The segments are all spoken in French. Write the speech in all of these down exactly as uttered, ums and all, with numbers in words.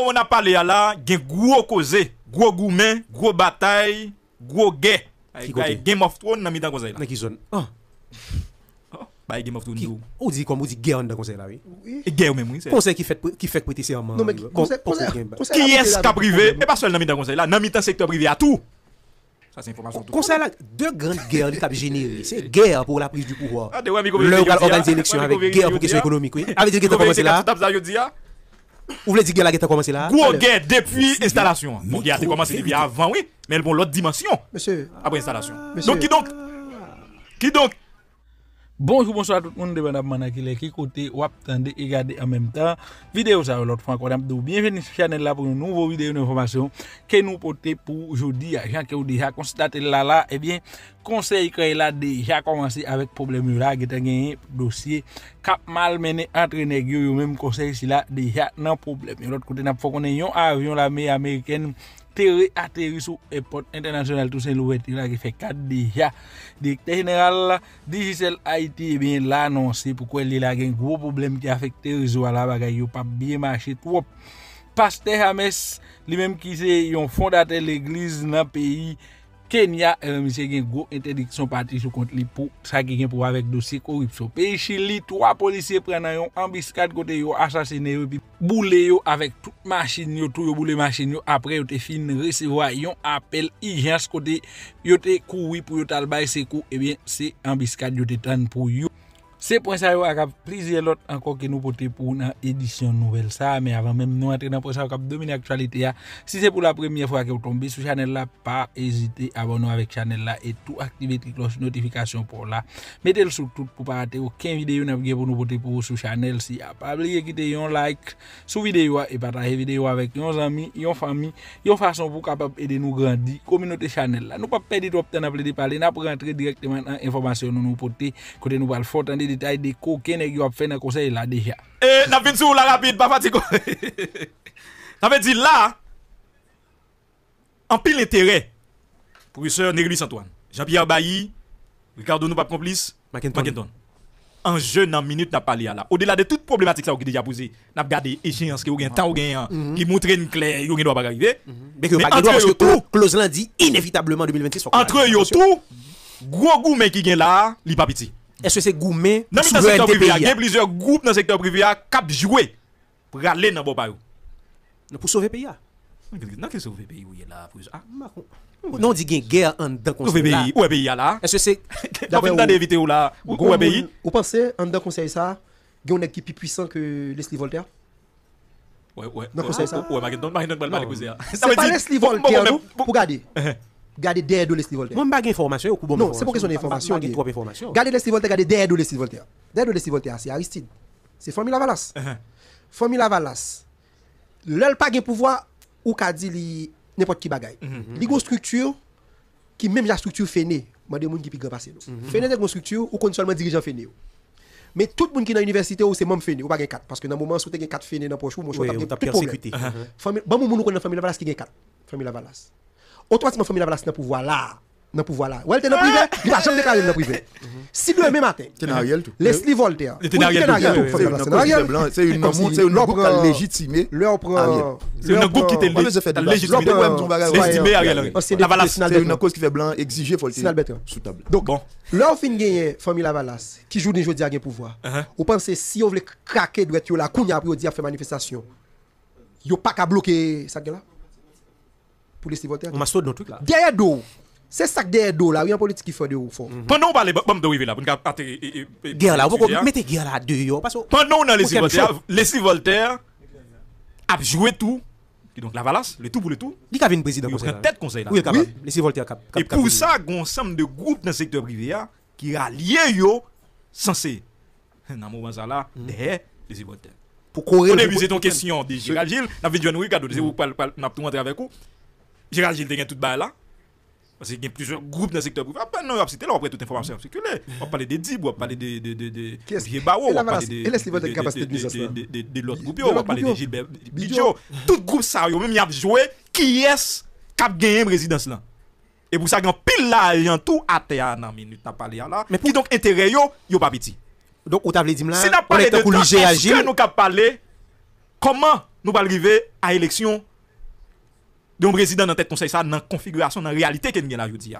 moment où on a parlé là, il y a gros cause, gros gourmet, gros bataille, gros guerre. Game of Thrones dans midan conseil là. Dans qui zone? Ah. Bah Game of Thrones. On dit comme on dit guerre dans conseil là oui. Guerre même oui. Conseil qui fait qui fait prêter serment. Non mais qui est qu'a privé et pas seulement dans midan conseil là, dans midan secteur privé à tout. Ça c'est information tout. Conseil là deux grandes guerres qui t'a généré, c'est guerre pour la prise du pouvoir. Le gars organise élection avec guerre pour question économique oui. Avec dire que commencer là. Vous voulez dire que la guerre a commencé là? Gros guerre depuis l'installation. Bon, guerre a commencé depuis avant, oui. Mais elle prend l'autre dimension. Monsieur. Après l'installation. Donc, qui donc? Qui donc? Bonjour, bonsoir à tout le monde. Dépendamment à qui les qui côté, ou attendez et regardez en même temps. Vidéo ça, l'autre fois encore. Bienvenue sur la chaîne là pour une nouvelle vidéo d'information que nous portons pour aujourd'hui. Jean qui a déjà constaté là là, eh bien, conseil que il a déjà commencé avec problème là, qui a gagné dossier cap mal mené entre négocier ou même conseil si là déjà non problème. De l'autre côté, nous faut qu'on ait un avion l'armée américaine. Terre atterri sur l'aéroport international Toussaint Louverture qui fait quatre déjà. Directeur général Digicel Haïti bien l'annoncer pourquoi il y a un gros problème qui affecte le réseau là bagaille yo pas bien marché trop. Pasteur Hamès lui-même qui c'est un fondateur de l'église dans le pays Kenya, monsieur gen gros interdiction parti sous compte li pour ça qui gen pour avec dossier corruption. Pays Chili, trois policiers prennent un embuscade côté yo assassiné et puis boulé yo avec toute machine yo tout yo boulé machine yo après yo te fin recevoir un appel urgence côté yo te couri pour yo tal bay secours et bien c'est embuscade yo te tande pour yo. C'est pour ça yo a plusieurs autres encore que nous porter pour une édition nouvelle ça mais avant même nous entrer dans pour ça cap dominer actualité a. Si c'est pour la première fois que vous tombez sur channel là pas hésiter à abonner avec channel là et tout activer la cloche notification pour là. Mettez le sur tout pour pas rater aucune vidéo n'a pour nous porter pour sur channel si a pas oublier quitter un like sous vidéo et partager vidéo avec vos amis, vos famille, vos façon pour capable aider nous grandir communauté channel là. Nous pas perdre trop temps à parler n'a pour rentrer directement en information nous nous porter côté nous va fort détail des coquins qui ont fait un conseil là déjà. Et la fin sur la rapide, pas fatigué. Ça veut dire là, en pile intérêt, professeur Néglis Antoine, Jean-Pierre Bailly, Ricardo nous pas complice, Mackenton. En jeu, dans minute, n'a pas lié là. Au-delà de toute problématique ça, qui déjà posée, n'a pas gardé échéance qui a eu un temps, qui montre une clé, qui ne doit pas arriver. Mais entre tout, Close lundi, inévitablement deux mille vingt-six. Entre eux tout, gros goût mais qui vient là, il n'est pas petit. Est-ce que c'est gourmet? Dans le secteur privé, il y a plusieurs groupes dans le secteur privé qui jouent pour aller dans le pays. Pour sauver le pays. Non, qui sauve le pays où il est là. Non, dit qu'il y a une guerre en dedans conseil là. Où est le pays là? Est-ce que c'est d'après vous d'éviter où là? Où est le pays? Vous pensez en dedans conseil ça, il y a une équipe plus puissante que Leslie Voltaire? Ouais, ouais. Dans conseil ça. Ouais, Mackenton, Mackenton, Mackenton, c'est pas Leslie Voltaire. Pour regarder. Gardez derrière de Leslie Voltaire. Moi, pas d'information. Non, c'est pour question d'information. Gardez Leslie Voltaire, gardez derrière de Leslie Voltaire. Derrière de Leslie Voltaire, c'est Aristide. C'est Famille Lavalas. Famille Lavalas. L'elle pas de pouvoir ou qu'a dit n'importe qui bagaille. Il y a une structure qui, même la structure Féné, moi, des gens qui peuvent passer. Féné, c'est une structure où on seulement dirigeant Féné. Mais tout le monde qui est dans l'université, c'est même Féné, ou pas quatre. Parce que dans le moment où tu as quatre Féné dans le prochain, moi, je suis persécuté. Bon, mon monde, on a Famille Lavalas qui a quatre. Famille Lavalas. Automatiquement, famille Lavalas n'a pouvoir là, n'a pouvoir là. Ou elle est dans privé, il va jamais déclarer dans privé. Si demain matin, Leslie Voltaire, c'est une groupe qui est légitimé. C'est une groupe qui est légitimé. C'est une cause qui fait blanc exiger Voltaire sous table. Donc, là, on finit gagner famille Lavalas qui joue des jeux de pouvoir. Vous pensez si on veut craquer, doit être là, qu'on y a pris dire faire manifestation, il n'y a pas qu'à bloquer ça là? Pour les citoyens. On m'a sauté dans tout là. Derrière d'eau. C'est ça que derrière d'eau là, il y a un politique qui fait de haut fort. Pendant on parle bombe de rivière là, pour nous guerre là, vous mettez guerre là dehors parce que pendant on a les Voltaire, les Voltaire a joué tout. Donc Lavalas, le tout pour le tout. Il y a un président conseil. Tête conseil là. Oui, les Voltaire cap. Et pour ça, un ensemble de groupes dans le secteur privé qui rallient yo censé dans moment ça là derrière les Voltaire. Pour corriger. On a visé ton question déjà. Gilles, n'a vu John Ricardo, c'est vous parle n'a tout rentrer avec vous. Gérald Gilles a tout bail là. Parce qu'il y a plusieurs groupes dans le secteur privé. Après, non, c'est là, après toute information circulaire. On va parler des D I B, on va parler des vieux barreaux, on va parler de l'autre groupe, on va parler de Gilbert Bidjo. Tout groupe ça, même il a joué qui est qui a gagné résidence là. Et pour ça, il y a pile là, il y a tout à terre dans la minute, on va parler là. Mais pour donc intérêt, il n'y a pas petit. Donc, on t'a dit là, on est en train de nous parler comment nous pas arriver à élection d'un président dans tête conseil ça dans configuration dans réalité que nous gagne aujourd'hui.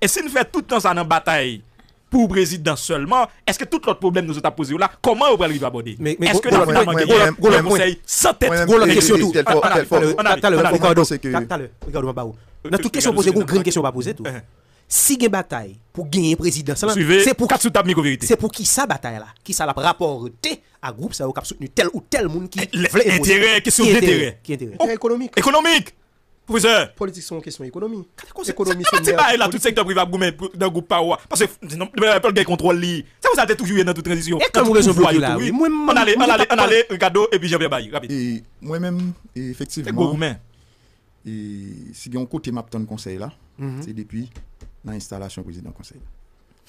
Et si nous fait tout le temps ça dans bataille pour président seulement, est-ce que tout l'autre problème nous est posé là, comment on va arriver à aborder? Est-ce que nous avons un conseil sans tête? Dans toute question posée, grande question pas posée tout. Si il y a une bataille pour gagner président, c'est pour c'est pour qui ça bataille là, qui ça la rapporté à groupe ça qui soutenu tel ou tel monde qui l'intérêt qui intérêt qui intérêt économique. Économique. Professeur, politique sont question économie. Économie c'est pas là tout secteur privé dans groupe power parce que non pas le contrôle li. Ça vous avez toujours dans toute transition. Et comme raison pour là. On allait on allait on allait Ricardo et puis Jean-Pierre Bailly rapide. Et moi même effectivement et si on côté m'attend conseil là, c'est depuis dans l'installation président conseil.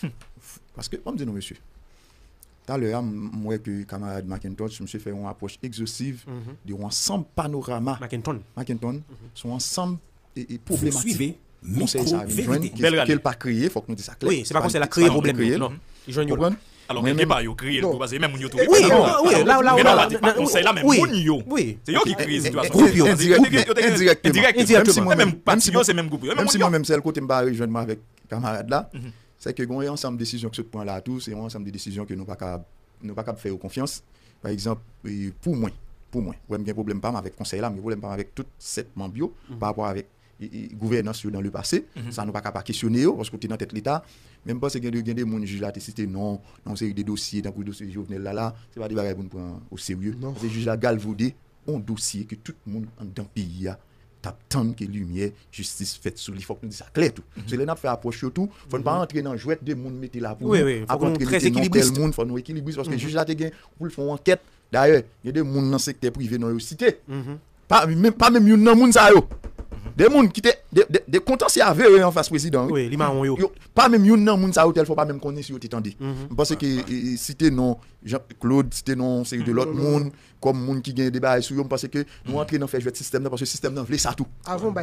Hmm. Parce que, on me dit non, monsieur, tout à l'heure, moi que le camarade McIntosh, je me suis fait une approche exhaustive mm -hmm. de l'ensemble panorama. McIntosh. McIntosh, mm -hmm. son ensemble et, et problématique. Conseil, ça a qu'elle pas créé, il faut que nous disions ça clair. Oui, c'est pas conseil, elle a créé le problème. Ils jouent une alors, il n'y a pas de créer, vous avez même une autre. Oui, oui, là, là, là, là, conseil, là, même une oui, c'est eux qui créent les situations. Indirectement. Même si c'est même groupe. Même si moi-même, c'est le côté, je me rejoindre avec camarade là, c'est que nous avons ensemble de décisions que ce point là à tous, et on a ensemble de décisions que nous n'avons pas capable de faire confiance. Par exemple, pour moi, pour moi, je n'ai un problème pas avec conseil là, mais je n'ai un problème avec tout cette membres par rapport avec gouvernance dans le passé, ça nous pas capable questionner parce que tu es dans tête l'état, même pas c'est que de des mon juge là cité non, non c'est des dossiers dans le dossier Jovenel là là, c'est pas des bagages pour prendre au sérieux. C'est juge là galvaudé un dossier que tout le monde dans le pays a tant que lumière, justice faite sous les faut que nous disions ça clair tout. C'est là n'a fait approche tout, faut pas entrer dans jouet de monde mettre là pour après très équilibré le monde faut nous équilibrer parce que juge là te gain pour le font enquête. D'ailleurs, il y a des monde dans secteur privé dans cité. Pas même pas même dans monde ça yo. Des gens qui étaient des contentieux avec eux en face président. Oui, les marrons yo. Pas même yon nan moun sa hôtel faut pas même connaître si yo t'étendé. Parce que cité non Jean-Claude, cité non c'est de l'autre monde comme monde qui gagne débat sur yo parce que nous entrer dans faire jouer système parce que système nan vle ça tout.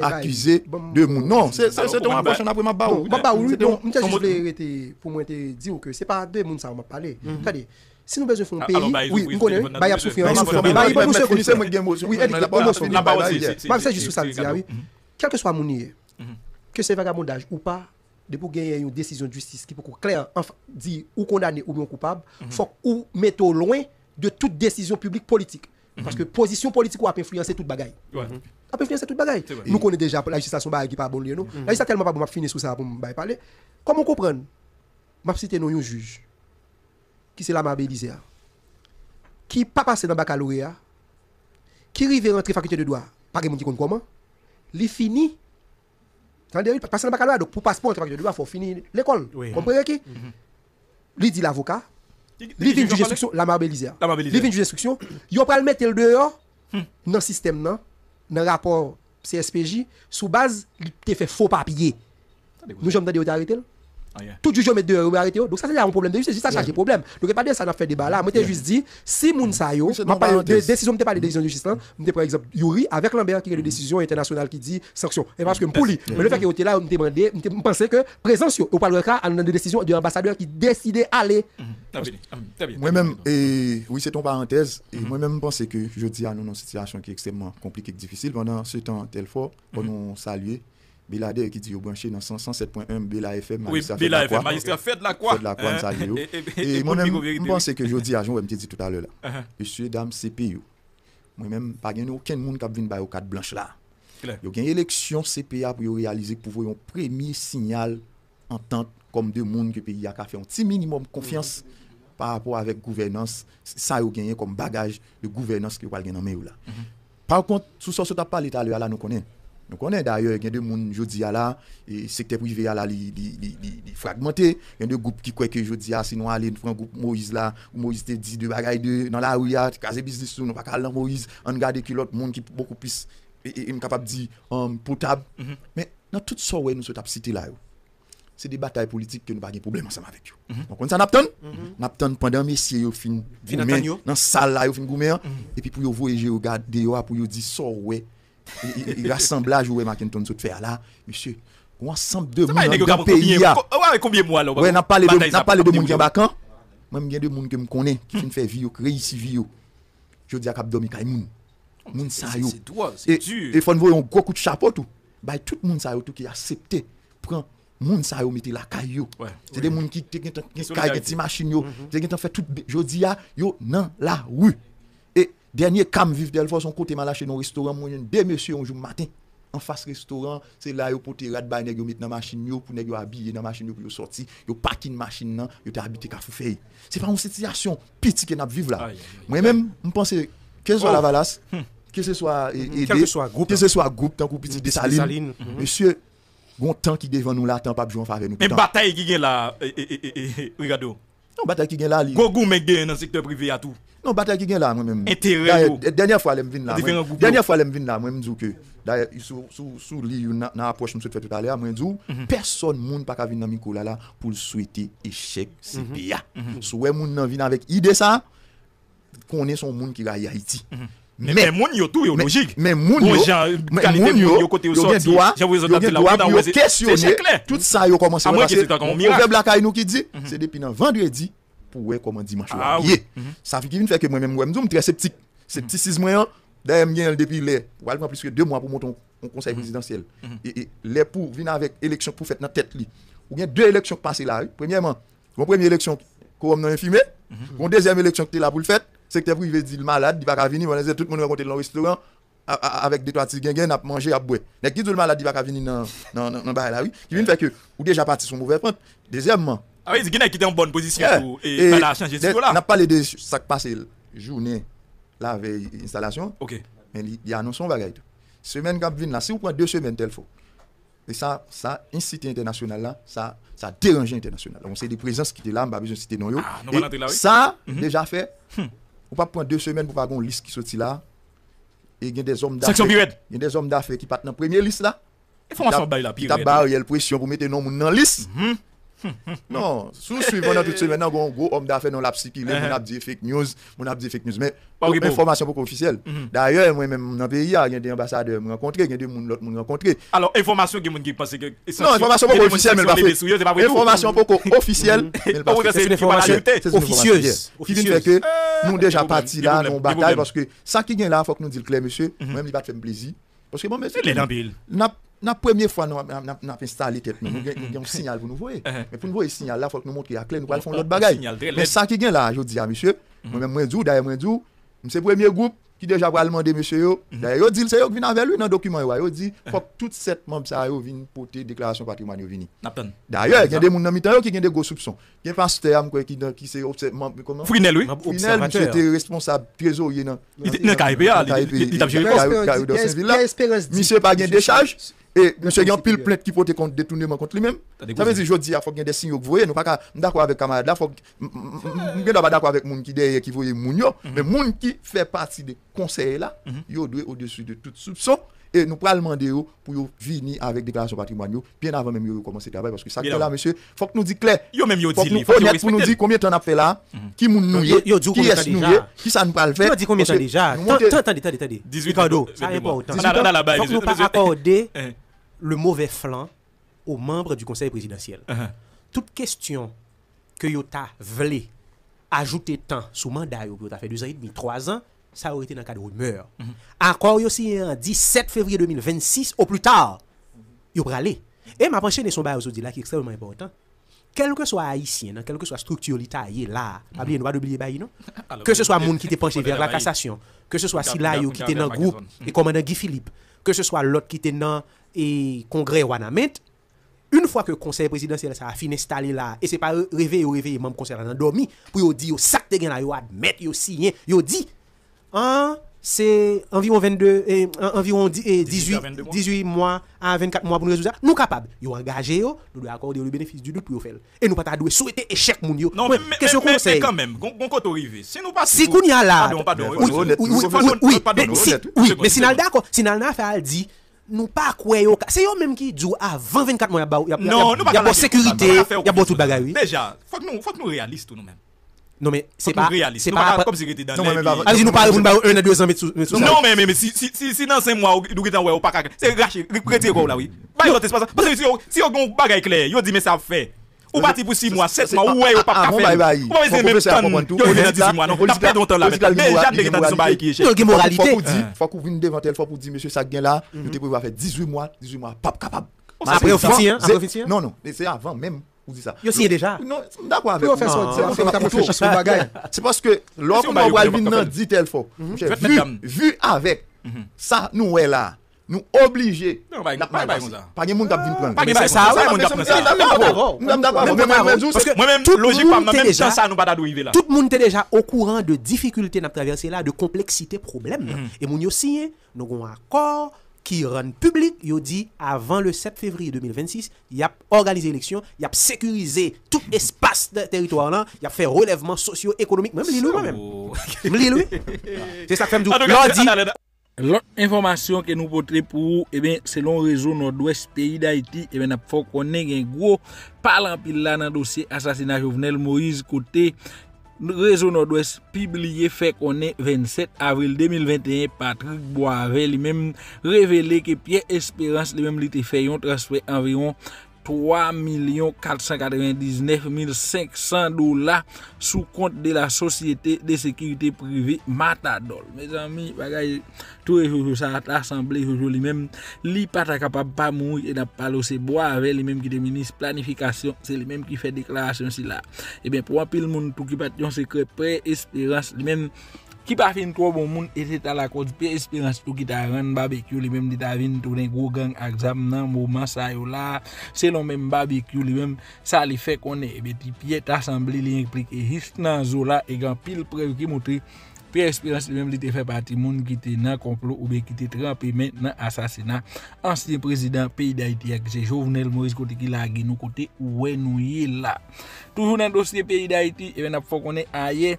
Accusé de moun. Non, c'est c'est ton approche après ma ba. Ba ba oui, donc m'ta juste arrêter pour moi te dire que c'est pas de moun ça on m'a parler. Attendez. Si nous besoin de faire un pays, oui, nous connaissons, il y a souffert, il y a souffert, il y a souffert, il y a souffert, il y a souffert, il y a souffert, il y a souffert, il y a quel que soit mon nier, que c'est vagabondage ou pas, de pour gagner une décision de justice qui peut clair dire ou condamné ou bien coupable, faut ou mettre au loin de toute décision publique politique. Parce que position politique ou a influencé toute bagaille. A influencé toute bagaille. Nous connaissons déjà la législation qui n'est pas bonne. La législation tellement pas bonne, je finis sur ça pour me parler. Comment comprendre? Je vais citer un juge qui c'est la mabélisée, qui n'est pas passé dans le baccalauréat, qui arrive à rentrer faculté de droit, pas de monde qui compte comment. Il finit. Attendez, parce que baccalauréat, donc pour passer pour le devoir, il faut finir l'école. Oui. Comprenez qui? Il dit l'avocat, il vient juge d'instruction, la marbelisière. Il vient juge d'instruction, il va le mettre dehors dans le système, dans le rapport C S P J, sous base, il fait faux papier. Nous sommes dans des autorités. Tout juge met dehors, il va arrêter. Donc ça, c'est un problème de justice, ça, c'est un problème. Donc, pas dire ça, on a fait débat là. Moi, je juste dit, si moun sa yo, décision, je pas les décisions de justice, je par exemple Yuri, avec Lambert, qui est une décision internationale qui dit sanction. Et parce que pour lui, mais le fait qu'il était là, je pensais que présence, au parle de cas, on a des décisions de l'ambassadeur qui décidait d'aller. Moi-même, oui, c'est ton parenthèse, et moi-même, je pense que je dis à nous, dans une situation qui est extrêmement compliquée et difficile, pendant ce temps, tel fort, pour nous saluer. Belader qui dit au branché dans cent sept point un Bela F M. Oui, Bela F M, magistrat fait de la croix. Et moi-même, je pense que je dis à Jean, je me dis tout à l'heure là. Monsieur, dame, C P U. Moi-même, pas de aucun monde qui a venu par quatre blanches là. Il y a une élection C P A pour réaliser pour voir un premier signal en tant comme deux mondes que le pays a fait un petit minimum de confiance par rapport avec gouvernance. Ça, il y a comme bagage de gouvernance que vous avez nommé là. Par contre, sous ce que parlé tout à l'heure là, nous connaissons. Donc on est d'ailleurs, il y a des gens, je dis à la, et secteur privé à la, fragmenté. Il y a des groupes qui croient que je dis à, sinon aller dans un groupe Moïse là, où Moïse te dit de bagaille de, dans la rue, casé business, nous pas caler Moïse, on garde que l'autre monde qui beaucoup plus, et capable de dire, potable. Mais dans tout ça, nous sommes cité là. C'est des batailles politiques que nous n'avons pas de problème ensemble avec eux. Donc on s'en attend, on attend pendant messieurs, au fin, dans la salle là, au fin gourmand, et puis pour vous voyager, vous gardez, pour vous dire, ça, ouais. Il rassemblage où est McIntosh tout fait là, monsieur. On ensemble de monde pays là. Combien mois là? Ouais, n'a pas les n'a pas les deux monde qui bacan. Même il y a deux monde que me connaît qui fait vie au créer ici vie. Je dis à Cap Domi Kaimoun. Moun sa yo. C'est droit, c'est dur. Et faut nous voyons un gros coup de chapeau tout. Bah tout moun sa yo tout qui accepté prend moun sa yo mettre la caillou. C'est des moun qui qui qui machine yo, qui qui fait tout jodi a yo nan la rue. Et dernier cam vive d'Elfort son côté malaché dans restaurant moun deux monsieur un jour matin en face restaurant, c'est là yo porter rat ba nèg yo mettre dans machine yo pour nèg yo habiller dans machine yo pour yo sorti, yo parking machine nan, yo t'a habité ka foufey. C'est pas une situation petite que n'a vivre là. Moi même me penser que soit la valasse que ce soit aider, que ce soit groupe, que ce soit groupe, tant qu'on petit Dessaline, monsieur, bon temps qui devant nous là, tant pas besoin de faire nous. Mais bataille qui est là, regarde. Non, bataille qui est là. Gogou mec dans le secteur privé à tout. Non, bataille qui est là, moi-même. Intérêt. Dernière fois, elle me vient là. Dernière fois, elle me vient là, moi-même dis que d'ailleurs sous sous sous li na approche monsieur fait tout à l'heure, moi dis personne monde pas venir dans Mikola là pour souhaiter échec C P A. Souhait monde nan vient avec idée ça qu'on est son monde qui va Haïti. Mais mais moun yo tout yo logique mais moun yo qualité moun yo côté au sorti j'avoue adapter la route c'est clair tout ça yo commencé parce que proverbe la caille nous qui dit c'est depuis vendredi pour ouais comment dimanche ça fait qui vient faire que moi même moi me suis très sceptique scepticisme moi d'ailleurs depuis les probablement plus que deux mois pour monter un conseil présidentiel et les pour venir avec élection pour faire dans tête li ou bien deux élections passées là premièrement mon première élection qu'on non infirmé mon deuxième élection que tu là pour le faire secteur privé dit le malade, il va venir, tout le monde va compter dans le restaurant avec des trois petits gangues, à manger, à boire. Mais qui dit le malade, il va venir dans le bar là, oui. Qui vient faire que, ou déjà parti son mauvais point. Deuxièmement. Ah oui, il y en a qui étaient en bonne position et il a changé ce là. On a parlé de ça qui passait journée, la veille, installation. Ok. Mais il a annoncé un bagage. Semaine qui vient là, si vous prenez deux semaines, tel faut. Et ça, ça incite international là, ça, ça dérange international. Donc c'est des présences qui étaient là, on va besoin de citer non yo. Ça, déjà fait. Ou pas prendre deux semaines pour pas avoir une liste qui sortit là. Et il y a des hommes d'affaires. Il y a des hommes d'affaires qui partent dans la première liste là. Il faut en bail la pire. Il y a une pression pour mettre les noms dans la liste. Non, sous-suivant dans toute semaine, on a un gros homme d'affaires dans la psyché. On a dit fake news. On a dit fake news. Mais pas d'information pour officielle. D'ailleurs, moi-même, dans le pays, il y a des ambassadeurs qui rencontrés, il y a des gens qui m'ont rencontrés. Alors, information qui est passée. Non, information pour officielle, mais pas fait. Information pour officielle, mais pas fait. C'est une information officieuse. Qui vient que nous déjà partis là, nous bataille. Parce que ça qui vient là, il faut que nous disions clair, monsieur. Moi-même, il va te faire plaisir. Parce que moi, monsieur. Il est dans le bill. La première fois, nous avons installé tête. Nous avons un signal pour nous voir. Mais pour nous voir le signal, il faut que nous montrions clair, nous allons faire l'autre bagaille. Mais ça qui vient là, je dis à monsieur, moi-même, moi, d'ailleurs, moi, c'est le premier groupe qui déjà va demander monsieur. D'ailleurs, il dit c'est eux qui viennent avec lui dans le document. Il dit il faut que tous sept membres viennent porter déclaration de patrimoine. D'ailleurs, il y a des gens qui ont des gros soupçons. Il y a un pasteur qui s'est observé. Frinel, oui. Frinel, qui était responsable trésorier. Il était dans le K I P A. Il a géré le monsieur n'a pas de décharge. Et monsieur, il y a pile plainte qui peut être contre détournement contre lui-même. Ça veut dire que je dis, il faut qu'il y ait des signes que vous voyez. Nous ne sommes pas d'accord avec les camarades. Nous ne sommes pas d'accord avec les gens qui derrière qui voient Mounio. Mais les gens qui font partie des conseils là, ils doivent être au-dessus de tout soupçon. Et nous allons demander pour venir avec déclaration patrimoniale bien avant même de commencer le travail. Parce que ça, là, monsieur, il faut que nous disions clair. Il faut nous dire combien de temps on a fait là, qui nous noue, qui est noué, qui ça nous parle faire. Il faut dire combien de temps déjà. Attendez, attendez. dix-huit ans. Ça n'est pas autant. Il faut que nous pas accorder le mauvais flanc aux membres du conseil présidentiel. Uh-huh. Toute question que Yota voulait ajouter tant sous mandat, Yota fait deux ans et demi, trois ans, ça aurait été dans le cas de rumeur. Uh-huh. Encore aussi, un dix-sept février deux mille vingt-six, au plus tard, il aura allé. Et ma prochaine son bail aujourd'hui là qui est extrêmement important. Quel que soit haïtien, hein, quel que soit structure l'État là, mm -hmm. pas oublier bah, non? Alors, que ce soit monde qui était penché vers la cassation, que ce soit Silayo qui était dans le groupe et commandant Guy Philippe, que ce soit l'autre qui était dans et congrès Wanamet, une fois que le conseil présidentiel ça a fini installé là et c'est pas réveillé ou réveillé même conseil a dormi pour yo dit yo sac de gain là yo admettre yo signer yo dit hein c'est environ vingt-deux et environ dix-huit mois à vingt-quatre mois pour nous résoudre ça nous capables yo engager yo nous doit accorder le bénéfice du doute pour yo faire et nous pas doit souhaiter échec moun yo non mais c'est quand même on compte arriver si nous pas si qu'on y a là oui mais si n'a d'accord si n'a fait dit nous pas quoi c'est eux même qui disent avant vingt-quatre mois il y a non il y a pas sécurité il y a pas tout bagaille déjà faut que nous faut que nous réalistes nous-mêmes non mais c'est pas c'est pas comme si c'était dans allez nous parler un à deux ans non mais mais si si si dans cinq mois nous qui t'envoie pas c'est racheter retirer quoi là oui parce que si si on bagaille clair il dit mais ça fait Ou parti pour six mois, sept mois, ou ouais, ou pas faire. Ou pas besoin même temps. Yo vient dix mois, non, n'a pas longtemps là. Déjà des gars sont qui échec. Il y a moralité. Faut qu'on vienne devant elle, faut qu'on dit monsieur ça gain là, il était prévu faire dix-huit mois, dix-huit mois pas capable. Après officier, après officier. Non non, c'est avant même. Ça. Yo si déjà. Non, d'accord avec. C'est parce que lorsqu'on va venir dit tel faux. Vu avec ça nous est là. Nous obligés. Non, pas pas de monde qui prendre. C'est ça, moi-même, logiquement, même sans ça, nous pas d'arriver là. Tout le monde est déjà au courant de difficultés à traverser là, de complexité, problème. Et nous aussi, nous avons un accord qui rend public, il dit, avant le sept février deux mille vingt-six, il a organisé l'élection, il a sécurisé tout espace de territoire là, il a fait relèvement socio-économique, même l'île lui-même. C'est ça que fait me. L'autre information que nous portons pour eh bien selon le réseau nord-ouest pays d'Haïti, eh bien faut qu'on ait un gros parlant pile là dans le dossier assassinat Jovenel Moïse côté réseau nord-ouest publié fait qu'on est vingt-sept avril deux mille vingt et un. Patrick Boivet lui-même révélé que Pierre Espérance lui-même lui fait un transfert environ trois millions quatre cent quatre-vingt-dix-neuf mille cinq cents dollars sous compte de la société de sécurité privée Matadol. Mes amis, bagay, tout les jours, ça a assemblé, lui-même, lui pas capable pas mourir et n'a pas laissé boire avec lui-même qui est ministre planification, c'est lui-même qui fait déclaration si là. Et bien, pour un pile monde, tout qui bat un secret, près, espérance, lui-même, qui pas fin trop bon monde et c'est à la cause Pierre Espérance tout qui t'a rendu barbecue lui même dit ta vinn tout un gros gang exam nan moment ça yo là selon même barbecue lui même ça lui fait connait et bien Pierre t'assemblé li impliqué juste dans zo là et grand pile preuve qui montre Pierre Espérance lui même li te fait partie monde qui était dans complot ou bien qui était trempé maintenant assassinat ancien président pays d'Haïti c'est Jovenel Moïse côté qui lagué nous côté ouais nous là toujours dans dossier pays d'Haïti et n'a faut connait ailleurs.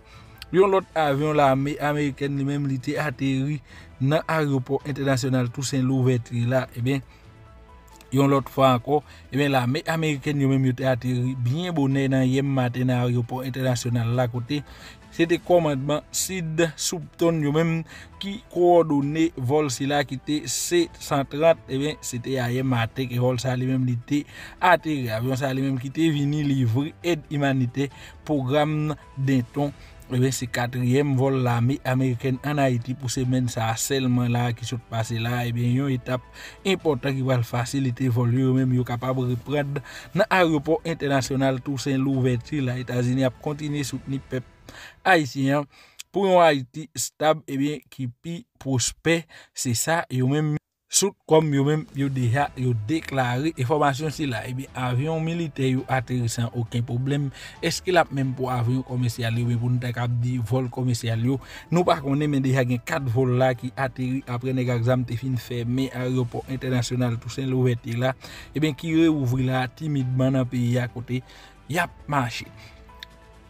L'autre avion l'armée américaine lui-même il était atterri dans l'aéroport international Toussaint Louverture là et bien l'autre fois encore et bien l'armée américaine lui-même était atterri bien bonnet dans hier matin dans l'aéroport international là côté c'était commandement Sid Soupton lui-même qui coordonnait vol cela qui était C cent trente et bien c'était hier matin que vol ça lui-même était atterri avion ça lui-même qui était venu livrer aide humanitaire programme d'un ton. C'est le quatrième vol de l'armée américaine en Haïti pour ces semaine ça seulement là qui se passe là et bien il y a une étape importante qui va faciliter le vol même yo capable de reprendre dans l'aéroport international Toussaint Louverture les États-Unis a continué soutenir peuple haïtien pour un Haïti stable et bien qui puis prospère c'est ça et même sous comme yo même yo déjà yo déclaré information si là et bien avion militaire yo atterrissant aucun problème est-ce qu'il a même pour avion commercial yo pour nous capable di vol commercial yo nous pas connait mais déjà gen quatre vols là qui atterri après nèg exam te fin fermé aéroport international Toussaint Louverture là et bien qui réouvri là timidement dans pays à côté y a marché.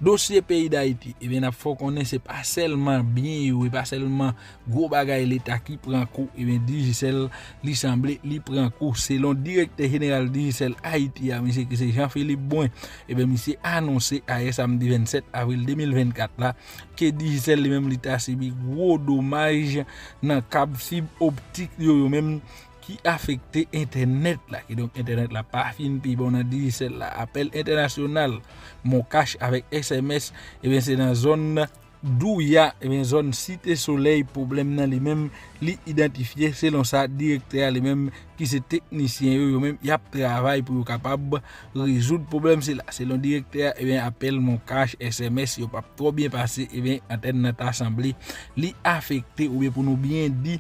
Dossier pays d'Haïti, et bien, il faut qu'on ait, c'est pas seulement bien, ou pas seulement gros bagay l'État qui prend coup, et bien, Digicel, l'Assemblée, il prend coup. Selon le directeur général Digicel Haïti, M. Jean-Philippe Bouin, et bien, monsieur annoncé à samedi vingt-sept avril deux mille vingt-quatre, là, que Digicel, lui-même, l'État subi gros dommage dans le câble fibre optique, lui-même, qui affectait internet là et donc internet là pas fine puis bon on a dit c'est l'appel international mon cash avec S M S et bien c'est dans zone d'où il y a et bien zone cité soleil problème dans les mêmes li identifié selon ça directeur les mêmes qui c'est technicien eux même y a travail pour capable résoudre problème c'est là selon directeur et bien appel mon cash S M S yo pas trop bien passé et bien antenne assemblée li affecté ou bien pour nous bien dit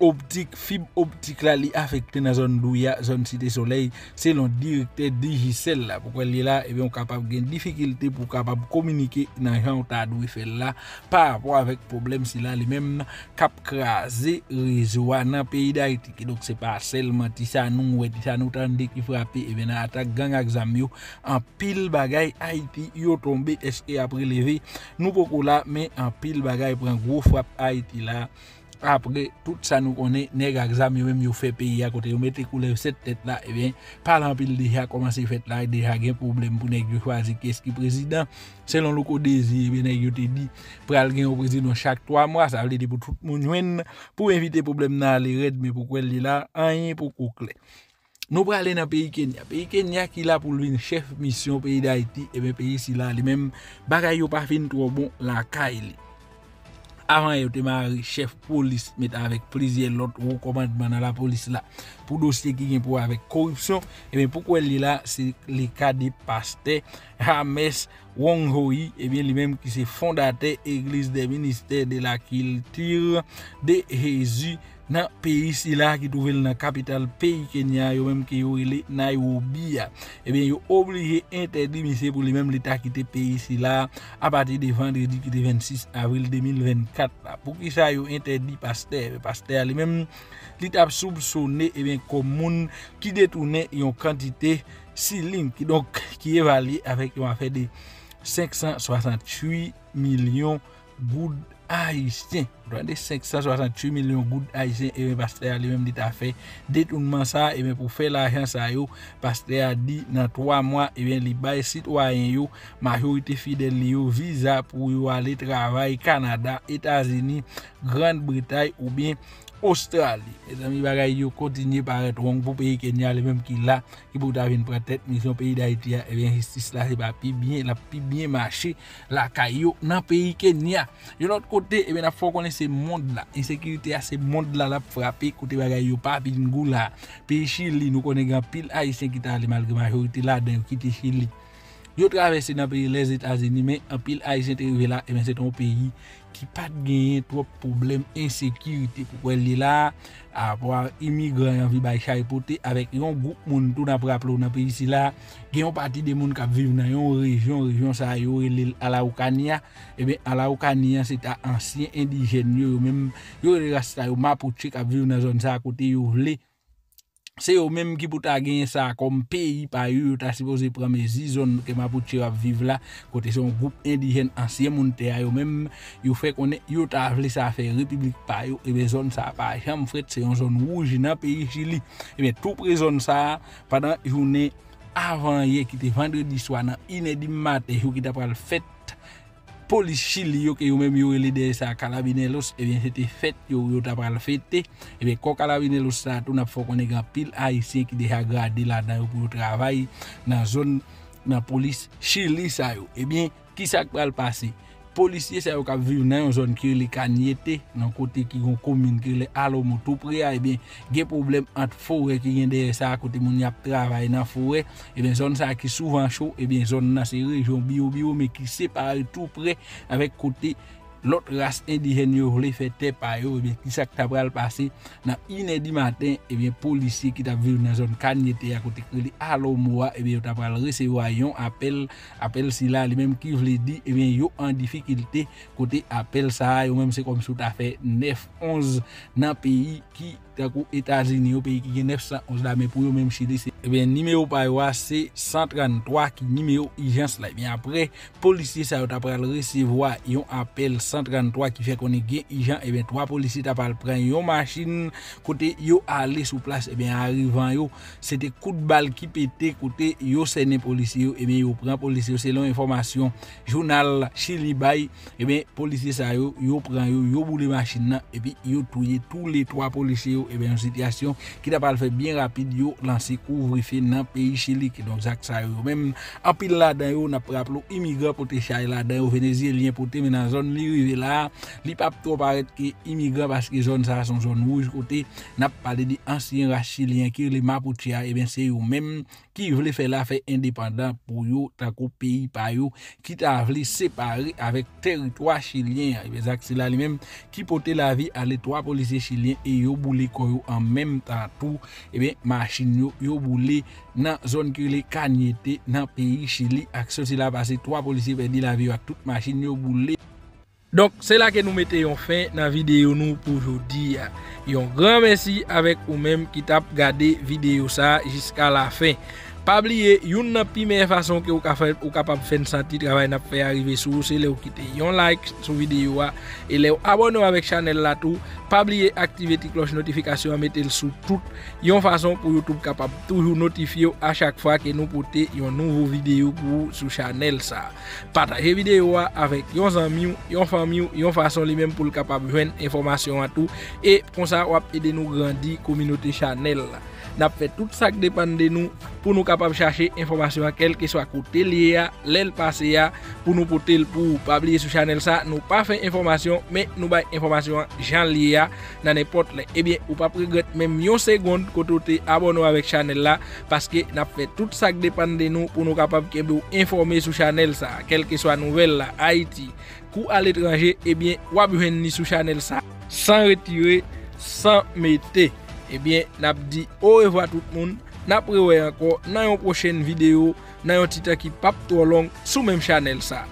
optique fibre optique là li affecté dans zone douya zone cité soleil selon directeur Digicel là pourquoi li là et bien on capable gain difficulté pour capable communiquer dans gens ta doui faire là par rapport avec problème si là les mêmes cap craser réseau dans pays d'Haïti donc c'est pas seulement ti ça nous ouais ti ça nous tande qui frapper et bien dans attaque gang exam yo en pile bagay Haïti yo tombé est-ce que après lever nous beaucoup là mais en pile bagay prend gros frappe Haïti là. Après tout ça nous connaît nèg exam yo même yo fait pays à côté yo mettez couleur cette tête là et bien parlant pile déjà commencé fait là déjà gain problème pour nèg yo choisir qu'est-ce qui président selon le code désir bien nèg yo te dit pral gain au président chaque trois mois ça veut dire pour tout monde joindre pour éviter problème là les red mais pourquoi il est là rien pour coucler. Nous allons aller dans le pays Kenya. Le pays Kenya qui est là pour le chef mission pays d'Haïti, et bien le pays ici là, les mêmes bagailles n'ont pas fini trop bon la caille. Avant, il était marié chef police, mais avec plusieurs autres commandements dans la police là. Pour dossier qui est pour avec corruption, et bien pourquoi il est là, c'est le cas de pasteur Hamès Wong Hoi, et bien lui-même qui s'est fondateur église des ministères de la culture de Jésus. Dans le pays là qui trouve dans la capitale pays Kenya, yo même qui est Nairobi, et bien yo obligé interdit monsieur pour lui-même l'état qui était pays là à partir de vendredi qui est vingt-six avril deux mille vingt-quatre là. Pour qui ça yo interdit pasteur pasteur lui-même li t'a soupçonné et bien comme moun qui détournait une quantité siling qui donc qui évalué avec une affaire de cinq cent soixante-huit millions goud haïtien, cinq cent soixante-huit millions de gouttes haïtiens, et le pasteur lui-même dit à fait détournement ça, et bien pour faire l'argent ça, le pasteur a dit dans trois mois, et bien les bails citoyens, majorité fidèle, visa pour aller travailler Canada, États-Unis, Grande-Bretagne ou bien Australie. Les amis, bagaille continuer par être wrong pour pays Kenya, le même qui là, qui pour avoir une tête mission pays d'Haïti, et bien justice là, c'est pas plus bien, la plus bien marché, la caillou dans pays Kenya. De l'autre côté, et bien, il faut connaître ce monde là, insécurité à ce monde là, la frappé, côté bagaille pas, puis nous là, pays Chili, nous connaissons pile haïtien qui t'a malgré majorité là, dans qui était Chili. Yo traverse dans pays les États-Unis, mais en pile haïtien arrivé là, et bien c'est un pays qui pas gagné trop problème insécurité pour elle est là avoir immigrants en vie bay charipoté avec un groupe monde tout dans rappelou dans pays ici là gagne partie des monde qui vivent dans une région région ça yo relé à la Okania, et bien à la Okania c'est ancien indigène yo même yo rasta yo mapuche qui vivent dans zone ça côté yo vle. C'est eux même qui pour ta gagner ça comme pays par eux tu as supposé prendre les zones que Mapuche a vivre là côté son groupe indigène ancien monde eux même ils fait connait ils t'a vle ça faire république par eux et ben zone ça par exemple frère c'est une zone rouge dans pays Chili et bien tout prison ça pendant journée avant hier qui était vendredi soir dans inédit matin qui t'a pas le fête police Chili yo que yo même yo relé ça Carabineros et bien c'était fête yo yo t'a pas le fêter et bien quand Carabineros ça tout n'a faut qu'on ait grand pile haïtien qui déjà gradé là-dedans pour travail dans zone dans police Chili ça yo et bien qui ça va le passer policiers ça yo qui vivent dans une zone qui les Cagneté dans côté qui gon commune qui les Alomo tout près et bien des problèmes entre forêt qui vient derrière ça côté moun y a travail dans forêt et bien zone ça qui souvent chaud et bien zone là c'est région bio bio mais qui sépare tout près avec côté l'autre race indigène yo voulait faire terre par yo et bien qui ça t'a pral passer dans inédit matin et bien policier qui t'a vu dans zone Cagneté à côté qui Alomoa et bien t'a pral recevoir un appel appel si là lui même qui voulait dire et bien yo en difficulté côté appel ça yo même c'est comme si t'a fait neuf onze dans pays qui t'a aux États-Unis au pays qui est neuf cent onze là mais pour yo même Chili c'est et bien numéro par yo c'est cent trente-trois qui numéro urgence là et bien après policier ça t'a pral recevoir un appel cent trente-trois qui fait qu'on est gain et bien trois policiers t'a pas prendre une machine côté yo aller sur place et bien arrivant yo c'était coup de balle qui pété côté yo c'est les policiers et bien yo prend policier selon information journal Chili Bay et bien policier ça yo yo prend yo yo boule machine et puis yo touyer tous les trois policiers et bien une situation qui t'a pas fait bien rapide yo lancer couvre-feu dans pays Chili donc ça yo même en pile là dedans yo n'a pas rappelé immigrant pour te chai là dedans vénézuélien pour te mais dans zone là, li pa trop paraître que immigrant parce que zone ça son zone rouge côté n'a parlé des anciens rachiliens qui les Mapuche et bien c'est eux même qui voulaient faire la fait indépendant pour yo tant qu'au pays par yo qui t'a voulu séparer avec territoire chilien et bien c'est là lui-même qui portait la vie à les trois policiers chiliens et yo boulé koyo en même temps tout et bien machine yo yo boulé dans zone qui les Cagneté dans pays Chili action c'est là passé trois policiers perdu la vie à toute machine yo boulé. Donc c'est là que nous mettons fin dans la vidéo nous pour aujourd'hui. Un grand merci avec vous-même qui t'a regardé vidéo ça jusqu'à la fin. Pas oublier, une première façon que vous êtes capable de faire sentir le travail, c'est arriver sur vous, c'est de quitter un like sur la vidéo et de vous abonner avec la chaîne. Pas oublier, activer la cloche de notification, mettez-le sur toute une façon pour YouTube capable de toujours notifier à chaque fois que nous portons une nouvelle vidéo pour sur la chaîne. Partagez la vidéo avec vos amis, vos familles, vos façons les mêmes pour être capable de joindre l'information à tout et pour ça, vous aider nous grandir la communauté channel. Nous fait tout ça qui dépend de nous pour nous capables de chercher information à quel que soit côté lié, l'aile passé pour nous porter le pour pas oublier sur channel ça nous pas fait information mais nous bail information Jean lié dans n'importe là et bien ou pas regret même une seconde côté abonner avec channel là parce que nous fait tout ça qui dépend de nous pour nous capables de vous informer sur channel ça quel que soit nouvelle là Haïti ou à l'étranger et bien ou à venir sur channel ça sans retirer sans mettre. Eh bien, n'a dit au revoir tout le monde. N'a prévoyé encore dans une prochaine vidéo, dans un titre qui pas trop long, sous même channel ça.